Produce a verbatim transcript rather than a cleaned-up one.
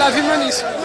I've been running.